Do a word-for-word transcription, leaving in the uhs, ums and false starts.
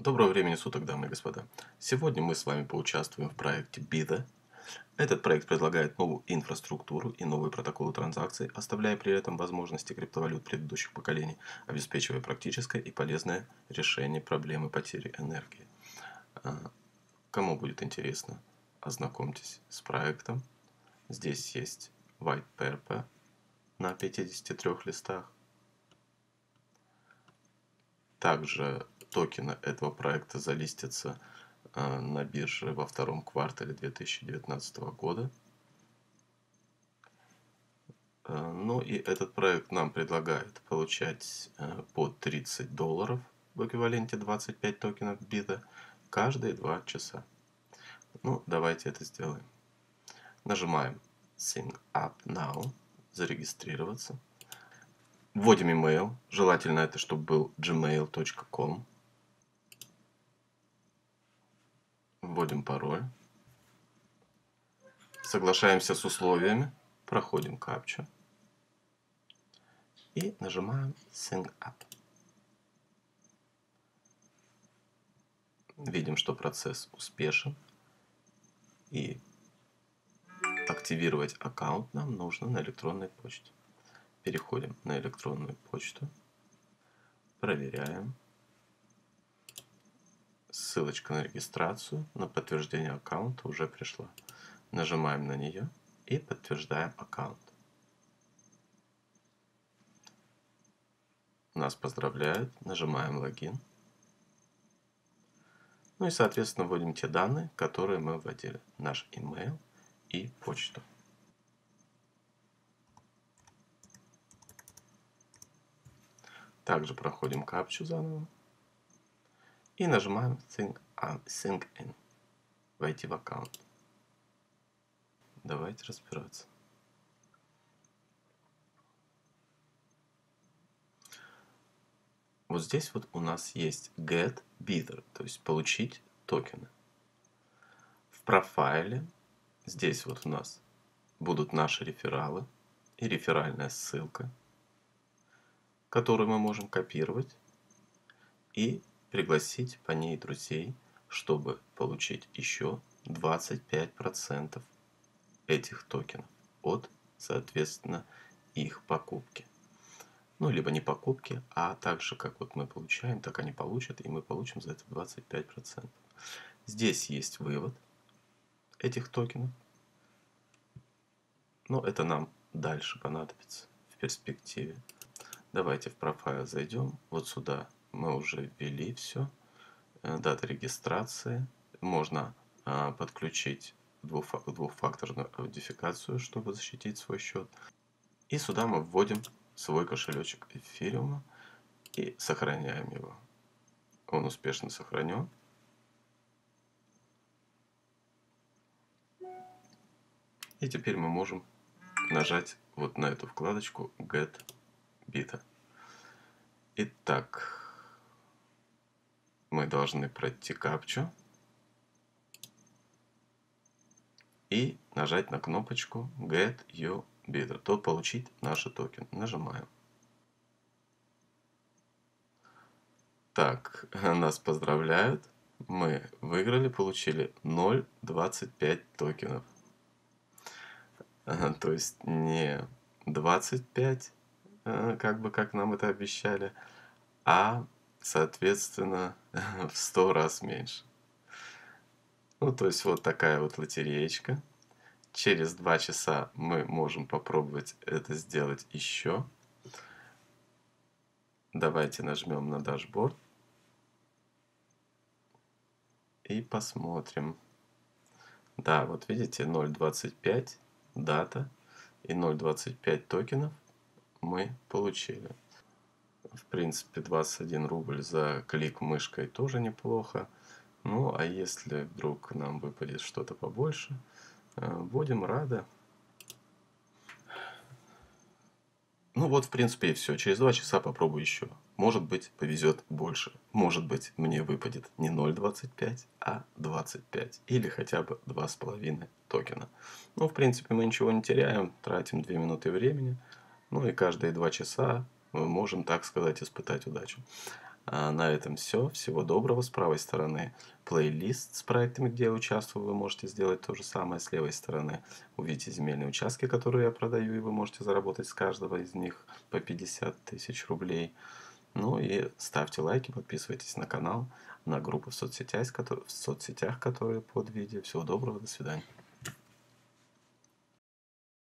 Доброго времени суток, дамы и господа. Сегодня мы с вами поучаствуем в проекте Bither. Этот проект предлагает новую инфраструктуру и новые протоколы транзакций, оставляя при этом возможности криптовалют предыдущих поколений, обеспечивая практическое и полезное решение проблемы потери энергии. Кому будет интересно, ознакомьтесь с проектом. Здесь есть white paper на пятидесяти трёх листах. Также токены этого проекта залистятся э, на бирже во втором квартале две тысячи девятнадцатого года. Э, ну и этот проект нам предлагает получать э, по тридцать долларов в эквиваленте двадцати пяти токенов бита каждые два часа. Ну, давайте это сделаем. Нажимаем Sign Up Now, зарегистрироваться. Вводим email, желательно это, чтобы был джимейл точка ком. Вводим пароль. Соглашаемся с условиями. Проходим капчу. И нажимаем Sign Up. Видим, что процесс успешен. И активировать аккаунт нам нужно на электронной почте. Переходим на электронную почту. Проверяем. Ссылочка на регистрацию, на подтверждение аккаунта уже пришла. Нажимаем на нее и подтверждаем аккаунт. Нас поздравляют. Нажимаем логин. Ну и, соответственно, вводим те данные, которые мы вводили. Наш email и почту. Также проходим капчу заново. И нажимаем Sync In. Войти в аккаунт. Давайте разбираться. Вот здесь вот у нас есть Get Bither, то есть получить токены. В профайле здесь вот у нас будут наши рефералы и реферальная ссылка, которую мы можем копировать и пригласить по ней друзей, чтобы получить еще двадцать пять процентов этих токенов от, соответственно, их покупки. Ну, либо не покупки, а также, как вот мы получаем, так они получат, и мы получим за это двадцать пять процентов. Здесь есть вывод этих токенов, но это нам дальше понадобится в перспективе. Давайте в профайл зайдем. Вот сюда мы уже ввели все. Дата регистрации. Можно а, подключить двухфак двухфакторную аутентификацию, чтобы защитить свой счет. И сюда мы вводим свой кошелечек Ethereum и сохраняем его. Он успешно сохранен. И теперь мы можем нажать вот на эту вкладочку Get Bither. Итак, мы должны пройти капчу и нажать на кнопочку Get Your Bither, то получить наши токены. Нажимаем. Так, нас поздравляют. Мы выиграли, получили ноль целых двадцать пять сотых токенов. То есть не двадцать пять, как бы как нам это обещали, а соответственно в сто раз меньше. Ну, то есть вот такая вот лотереечка. Через два часа мы можем попробовать это сделать еще. Давайте нажмем на дашборд и посмотрим. Да, вот видите, ноль целых двадцать пять сотых дата и ноль целых двадцать пять сотых токенов мы получили. В принципе, двадцать один рубль за клик мышкой тоже неплохо. Ну, а если вдруг нам выпадет что-то побольше, будем рады. Ну вот, в принципе, и все. Через два часа попробую еще. Может быть, повезет больше. Может быть, мне выпадет не ноль целых двадцать пять сотых, а двадцать пять. Или хотя бы два с половиной токена. Ну, в принципе, мы ничего не теряем. Тратим две минуты времени. Ну и каждые два часа мы можем, так сказать, испытать удачу. А на этом все. Всего доброго. С правой стороны плейлист с проектами, где я участвую. Вы можете сделать то же самое. С левой стороны увидите земельные участки, которые я продаю, и вы можете заработать с каждого из них по пятьдесят тысяч рублей. Ну и ставьте лайки, подписывайтесь на канал, на группы в соцсетях, в соцсетях, которые под видео. Всего доброго. До свидания.